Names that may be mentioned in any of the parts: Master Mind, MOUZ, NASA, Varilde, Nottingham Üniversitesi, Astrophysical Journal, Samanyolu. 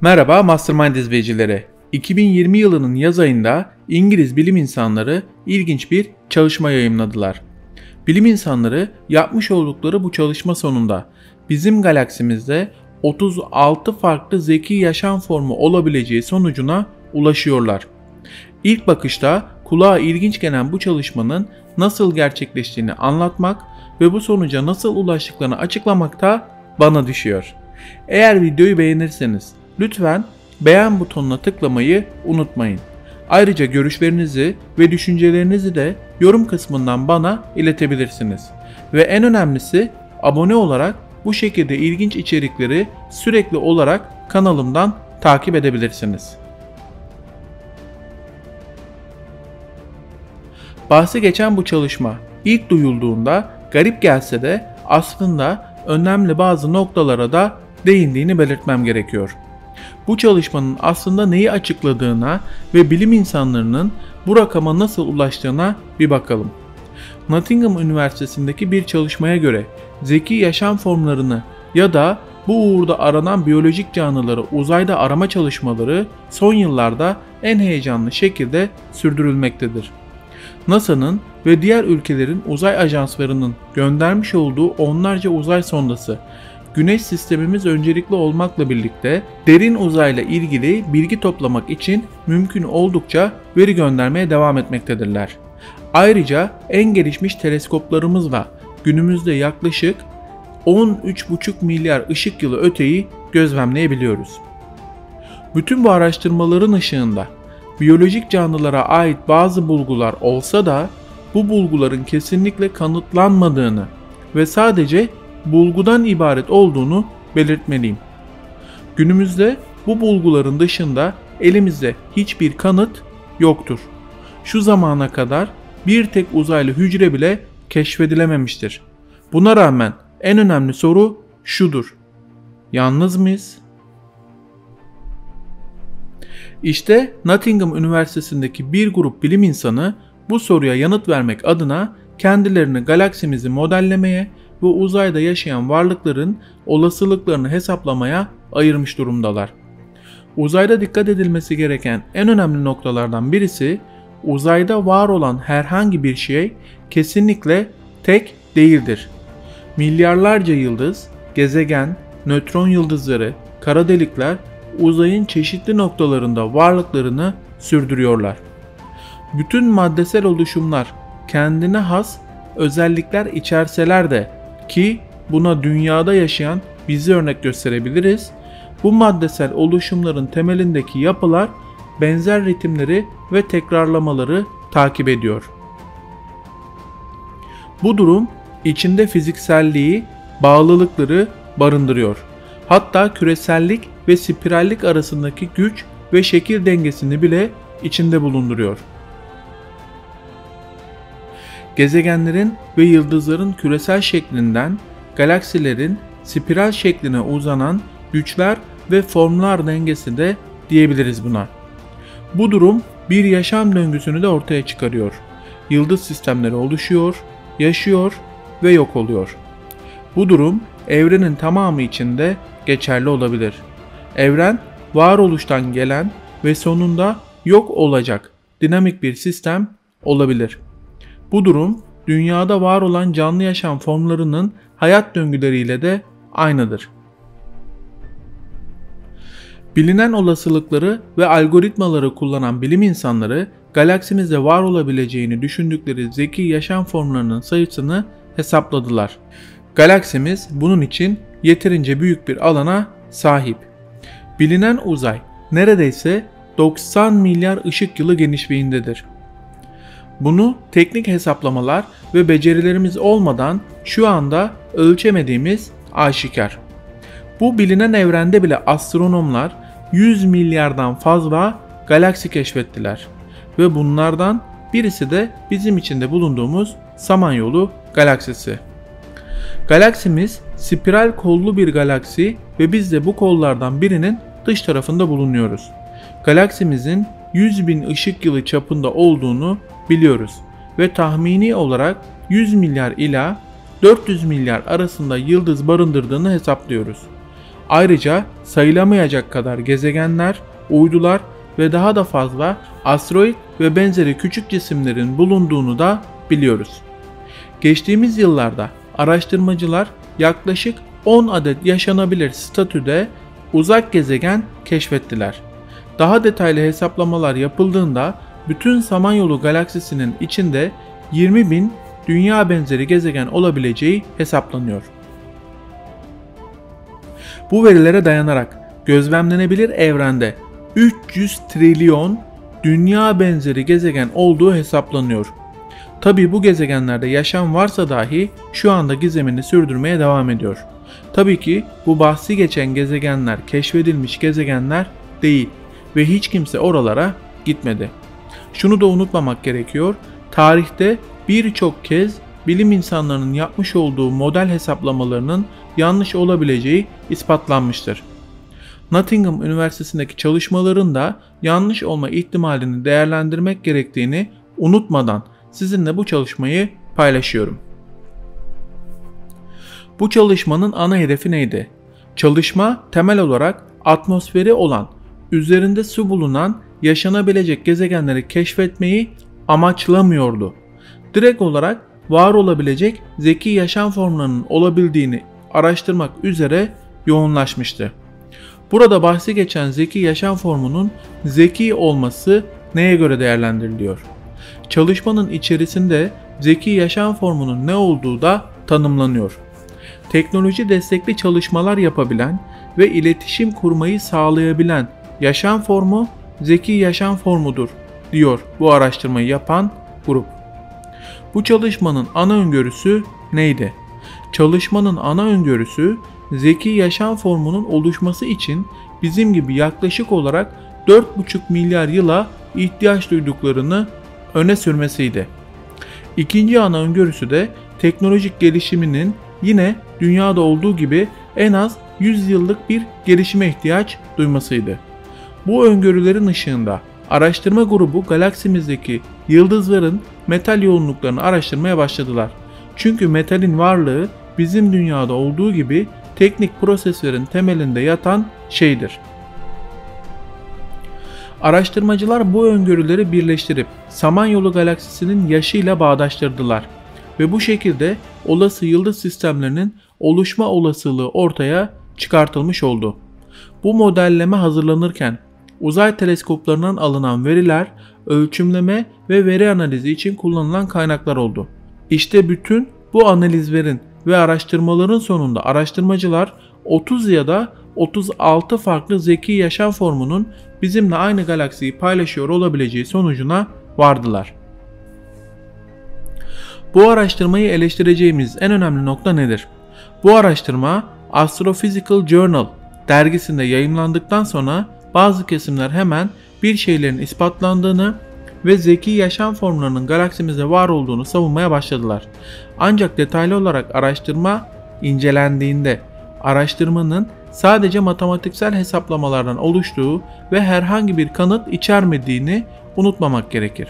Merhaba Mastermind izleyicileri. 2020 yılının yaz ayında İngiliz bilim insanları ilginç bir çalışma yayımladılar. Bilim insanları yapmış oldukları bu çalışma sonunda bizim galaksimizde 36 farklı zeki yaşam formu olabileceği sonucuna ulaşıyorlar. İlk bakışta kulağa ilginç gelen bu çalışmanın nasıl gerçekleştiğini anlatmak ve bu sonuca nasıl ulaştıklarını açıklamak da bana düşüyor. Eğer videoyu beğenirseniz lütfen beğen butonuna tıklamayı unutmayın. Ayrıca görüşlerinizi ve düşüncelerinizi de yorum kısmından bana iletebilirsiniz. Ve en önemlisi abone olarak bu şekilde ilginç içerikleri sürekli olarak kanalımdan takip edebilirsiniz. Bahsi geçen bu çalışma ilk duyulduğunda garip gelse de aslında önemli bazı noktalara da değindiğini belirtmem gerekiyor. Bu çalışmanın aslında neyi açıkladığına ve bilim insanlarının bu rakama nasıl ulaştığına bir bakalım. Nottingham Üniversitesi'ndeki bir çalışmaya göre zeki yaşam formlarını ya da bu uğurda aranan biyolojik canlıları uzayda arama çalışmaları son yıllarda en heyecanlı şekilde sürdürülmektedir. NASA'nın ve diğer ülkelerin uzay ajanslarının göndermiş olduğu onlarca uzay sondası, Güneş sistemimiz öncelikli olmakla birlikte derin uzayla ilgili bilgi toplamak için mümkün oldukça veri göndermeye devam etmektedirler. Ayrıca en gelişmiş teleskoplarımızla günümüzde yaklaşık 13,5 milyar ışık yılı öteyi gözlemleyebiliyoruz. Bütün bu araştırmaların ışığında biyolojik canlılara ait bazı bulgular olsa da bu bulguların kesinlikle kanıtlanmadığını ve sadece bulgudan ibaret olduğunu belirtmeliyim. Günümüzde bu bulguların dışında elimizde hiçbir kanıt yoktur. Şu zamana kadar bir tek uzaylı hücre bile keşfedilememiştir. Buna rağmen en önemli soru şudur: yalnız mıyız? İşte Nottingham Üniversitesi'ndeki bir grup bilim insanı bu soruya yanıt vermek adına kendilerini galaksimizi modellemeye ve uzayda yaşayan varlıkların olasılıklarını hesaplamaya ayırmış durumdalar. Uzayda dikkat edilmesi gereken en önemli noktalardan birisi, uzayda var olan herhangi bir şey kesinlikle tek değildir. Milyarlarca yıldız, gezegen, nötron yıldızları, kara delikler uzayın çeşitli noktalarında varlıklarını sürdürüyorlar. Bütün maddesel oluşumlar kendine has özellikler içerseler de, ki buna dünyada yaşayan bizi örnek gösterebiliriz, bu maddesel oluşumların temelindeki yapılar benzer ritimleri ve tekrarlamaları takip ediyor. Bu durum içinde fizikselliği, bağlılıkları barındırıyor. Hatta küresellik ve spirallik arasındaki güç ve şekil dengesini bile içinde bulunduruyor. Gezegenlerin ve yıldızların küresel şeklinden galaksilerin spiral şekline uzanan güçler ve formlar dengesi de diyebiliriz buna. Bu durum bir yaşam döngüsünü de ortaya çıkarıyor. Yıldız sistemleri oluşuyor, yaşıyor ve yok oluyor. Bu durum evrenin tamamı içinde geçerli olabilir. Evren, varoluştan gelen ve sonunda yok olacak dinamik bir sistem olabilir. Bu durum dünyada var olan canlı yaşam formlarının hayat döngüleriyle de aynıdır. Bilinen olasılıkları ve algoritmaları kullanan bilim insanları galaksimizde var olabileceğini düşündükleri zeki yaşam formlarının sayısını hesapladılar. Galaksimiz bunun için yeterince büyük bir alana sahip. Bilinen uzay neredeyse 90 milyar ışık yılı genişliğindedir. Bunu teknik hesaplamalar ve becerilerimiz olmadan şu anda ölçemediğimiz aşikar. Bu bilinen evrende bile astronomlar 100 milyardan fazla galaksi keşfettiler ve bunlardan birisi de bizim içinde bulunduğumuz Samanyolu galaksisi. Galaksimiz spiral kollu bir galaksi ve biz de bu kollardan birinin dış tarafında bulunuyoruz. Galaksimizin 100 bin ışık yılı çapında olduğunu biliyoruz ve tahmini olarak 100 milyar ila 400 milyar arasında yıldız barındırdığını hesaplıyoruz. Ayrıca sayılamayacak kadar gezegenler, uydular ve daha da fazla asteroid ve benzeri küçük cisimlerin bulunduğunu da biliyoruz. Geçtiğimiz yıllarda araştırmacılar yaklaşık 10 adet yaşanabilir statüde uzak gezegen keşfettiler. Daha detaylı hesaplamalar yapıldığında bütün Samanyolu galaksisinin içinde 20.000 dünya benzeri gezegen olabileceği hesaplanıyor. Bu verilere dayanarak gözlemlenebilir evrende 300 trilyon dünya benzeri gezegen olduğu hesaplanıyor. Tabii bu gezegenlerde yaşam varsa dahi şu anda gizemini sürdürmeye devam ediyor. Tabii ki bu bahsi geçen gezegenler keşfedilmiş gezegenler değil ve hiç kimse oralara gitmedi. Şunu da unutmamak gerekiyor. Tarihte birçok kez bilim insanlarının yapmış olduğu model hesaplamalarının yanlış olabileceği ispatlanmıştır. Nottingham Üniversitesi'ndeki çalışmaların da yanlış olma ihtimalini değerlendirmek gerektiğini unutmadan sizinle bu çalışmayı paylaşıyorum. Bu çalışmanın ana hedefi neydi? Çalışma temel olarak atmosferi olan, üzerinde su bulunan yaşanabilecek gezegenleri keşfetmeyi amaçlamıyordu. Direkt olarak var olabilecek zeki yaşam formlarının olabildiğini araştırmak üzere yoğunlaşmıştı. Burada bahsi geçen zeki yaşam formunun zeki olması neye göre değerlendiriliyor? Çalışmanın içerisinde zeki yaşam formunun ne olduğu da tanımlanıyor. Teknoloji destekli çalışmalar yapabilen ve iletişim kurmayı sağlayabilen yaşam formu zeki yaşam formudur diyor bu araştırmayı yapan grup. Bu çalışmanın ana öngörüsü neydi? Çalışmanın ana öngörüsü zeki yaşam formunun oluşması için bizim gibi yaklaşık olarak 4,5 milyar yıla ihtiyaç duyduklarını öne sürmesiydi. İkinci ana öngörüsü de teknolojik gelişiminin yine dünyada olduğu gibi en az 100 yıllık bir gelişime ihtiyaç duymasıydı. Bu öngörülerin ışığında araştırma grubu galaksimizdeki yıldızların metal yoğunluklarını araştırmaya başladılar. Çünkü metalin varlığı bizim dünyada olduğu gibi teknik proseslerin temelinde yatan şeydir. Araştırmacılar bu öngörüleri birleştirip Samanyolu galaksisinin yaşıyla bağdaştırdılar ve bu şekilde olası yıldız sistemlerinin oluşma olasılığı ortaya çıkartılmış oldu. Bu modelleme hazırlanırken uzay teleskoplarından alınan veriler ölçümleme ve veri analizi için kullanılan kaynaklar oldu. İşte bütün bu analizlerin ve araştırmaların sonunda araştırmacılar 30 ya da 36 farklı zeki yaşam formunun bizimle aynı galaksiyi paylaşıyor olabileceği sonucuna vardılar. Bu araştırmayı eleştireceğimiz en önemli nokta nedir? Bu araştırma Astrophysical Journal dergisinde yayımlandıktan sonra bazı kesimler hemen bir şeylerin ispatlandığını ve zeki yaşam formlarının galaksimizde var olduğunu savunmaya başladılar. Ancak detaylı olarak araştırma incelendiğinde araştırmanın sadece matematiksel hesaplamalardan oluştuğu ve herhangi bir kanıt içermediğini unutmamak gerekir.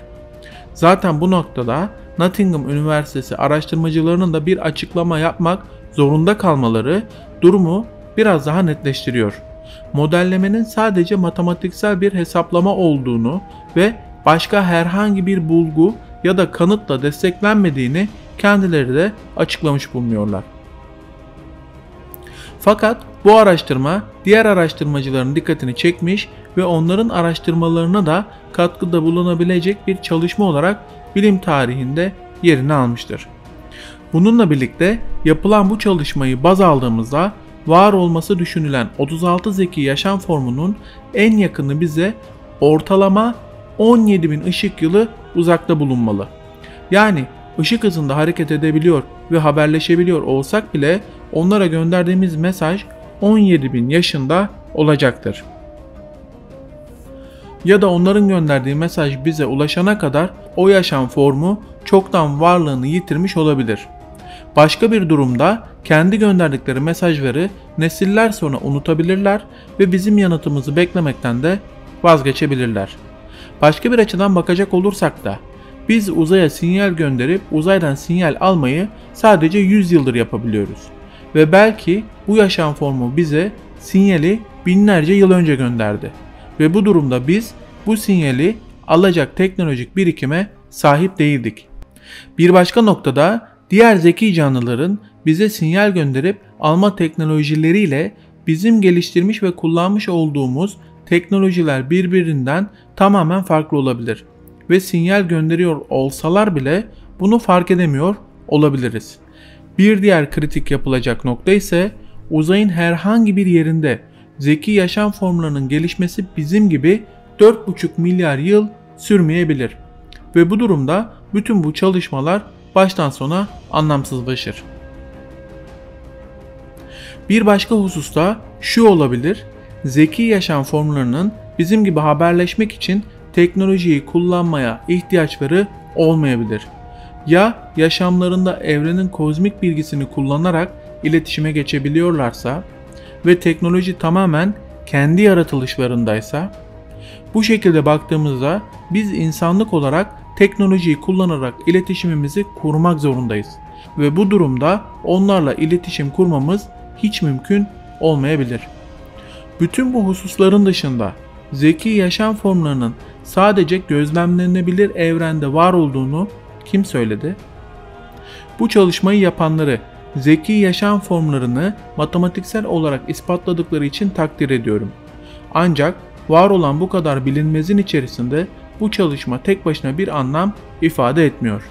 Zaten bu noktada Nottingham Üniversitesi araştırmacılarının da bir açıklama yapmak zorunda kalmaları durumu biraz daha netleştiriyor. Modellemenin sadece matematiksel bir hesaplama olduğunu ve başka herhangi bir bulgu ya da kanıtla desteklenmediğini kendileri de açıklamış bulunuyorlar. Fakat bu araştırma diğer araştırmacıların dikkatini çekmiş ve onların araştırmalarına da katkıda bulunabilecek bir çalışma olarak bilim tarihinde yerini almıştır. Bununla birlikte yapılan bu çalışmayı baz aldığımızda var olması düşünülen 36 zeki yaşam formunun en yakını bize ortalama 17.000 ışık yılı uzakta bulunmalı. Yani ışık hızında hareket edebiliyor ve haberleşebiliyor olsak bile onlara gönderdiğimiz mesaj 17.000 yaşında olacaktır. Ya da onların gönderdiği mesaj bize ulaşana kadar o yaşam formu çoktan varlığını yitirmiş olabilir. Başka bir durumda kendi gönderdikleri mesajları nesiller sonra unutabilirler ve bizim yanıtımızı beklemekten de vazgeçebilirler. Başka bir açıdan bakacak olursak da biz uzaya sinyal gönderip uzaydan sinyal almayı sadece 100 yıldır yapabiliyoruz. Ve belki bu yaşam formu bize sinyali binlerce yıl önce gönderdi ve bu durumda biz bu sinyali alacak teknolojik birikime sahip değildik. Bir başka noktada diğer zeki canlıların bize sinyal gönderip alma teknolojileriyle bizim geliştirmiş ve kullanmış olduğumuz teknolojiler birbirinden tamamen farklı olabilir ve sinyal gönderiyor olsalar bile bunu fark edemiyor olabiliriz. Bir diğer kritik yapılacak nokta ise uzayın herhangi bir yerinde zeki yaşam formlarının gelişmesi bizim gibi 4,5 milyar yıl sürmeyebilir ve bu durumda bütün bu çalışmalar baştan sona anlamsızlaşır. Bir başka hususta şu olabilir, zeki yaşam formlarının bizim gibi haberleşmek için teknolojiyi kullanmaya ihtiyaçları olmayabilir. Ya yaşamlarında evrenin kozmik bilgisini kullanarak iletişime geçebiliyorlarsa ve teknoloji tamamen kendi yaratılışlarındaysa, bu şekilde baktığımızda biz insanlık olarak teknolojiyi kullanarak iletişimimizi kurmak zorundayız ve bu durumda onlarla iletişim kurmamız hiç mümkün olmayabilir. Bütün bu hususların dışında zeki yaşam formlarının sadece gözlemlenebilir evrende var olduğunu kim söyledi? Bu çalışmayı yapanları zeki yaşam formlarını matematiksel olarak ispatladıkları için takdir ediyorum. Ancak var olan bu kadar bilinmezin içerisinde bu çalışma tek başına bir anlam ifade etmiyor.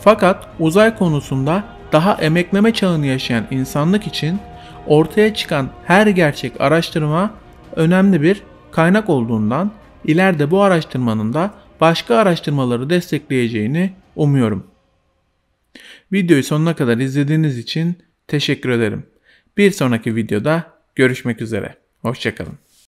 Fakat uzay konusunda daha emekleme çağını yaşayan insanlık için ortaya çıkan her gerçek araştırma önemli bir kaynak olduğundan ileride bu araştırmanın da başka araştırmaları destekleyeceğini umuyorum. Videoyu sonuna kadar izlediğiniz için teşekkür ederim. Bir sonraki videoda görüşmek üzere. Hoşça kalın.